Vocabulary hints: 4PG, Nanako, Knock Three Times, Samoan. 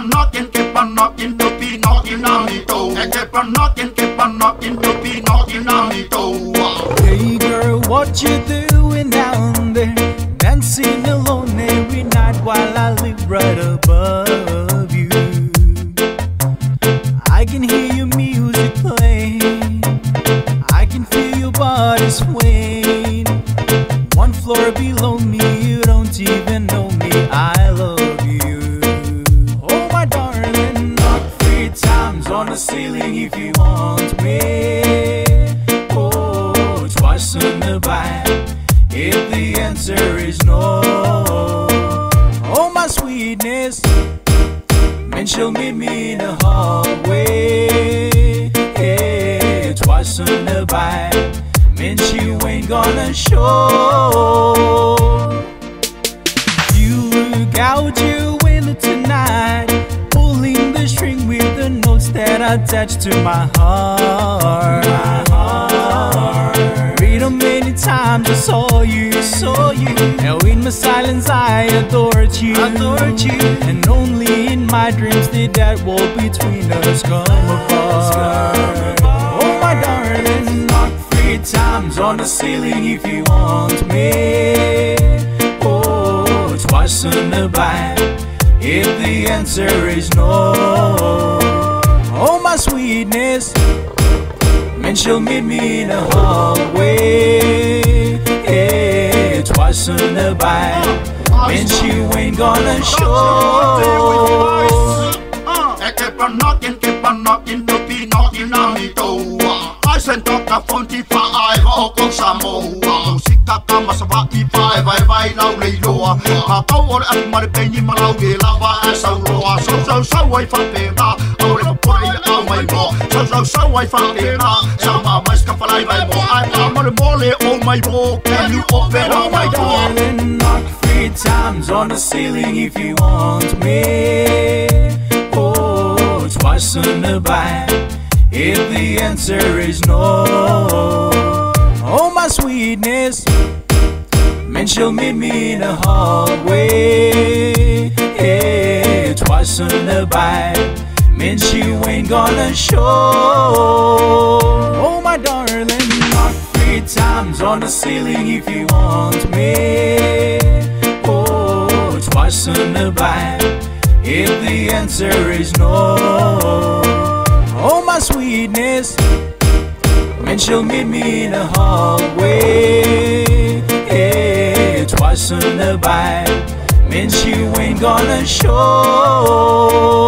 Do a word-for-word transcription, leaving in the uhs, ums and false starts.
on knocking, keep on knocking, to be knocking on me toe. I keep on knocking, keep on knocking, to be knocking on me toe. Hey girl, what you doing down there? Dancing alone every night while I live right above you. I can hear your music play, I can feel your body swaying. One floor below me, you don't even know me, I love you. Oh my darling, knock three times on the ceiling if you want me. Oh, twice on the back if the answer is no. Oh my sweetness, man, she'll meet me in the hallway. Yeah, twice on the back, man, she ain't gonna show. You look out your window tonight, pulling the string with the notes that are attached to my heart. My heart. Read them many times, I saw you, saw you. Now in my silence I adored you, adored you. And only in my dreams did that wall between us come apart. Oh my darling, knock three times on the ceiling if you want me. Oh, twice on the back if the answer is no. Oh my sweetness, man, she'll meet me in the hallway. Yeah, twice on the back, man, she ain't gonna show. I keep on knocking, keep on knocking, to be knocking on me toe. I sent up the phone for I walk on Samoa. Sika kama sabati five, I buy now lay lower. My power at my penny, my lava as a roar. So, so, so, I found it out. I put it on my ball. So, so, so, I found it out. So, my mask of life, I bought. I'm on the molly on my ball. Can you open up my door? Knock three times on the ceiling if you want me. Twice on the back if the answer is no. Oh my sweetness, man, she'll meet me in the hallway. Yeah, twice on the back, man, she ain't gonna show. Oh my darling, knock three times on the ceiling if you want me. Oh, twice on the back if the answer is no. Oh my sweetness, man, she'll meet me in the hallway. Yeah, twice on the back, man, she ain't gonna show.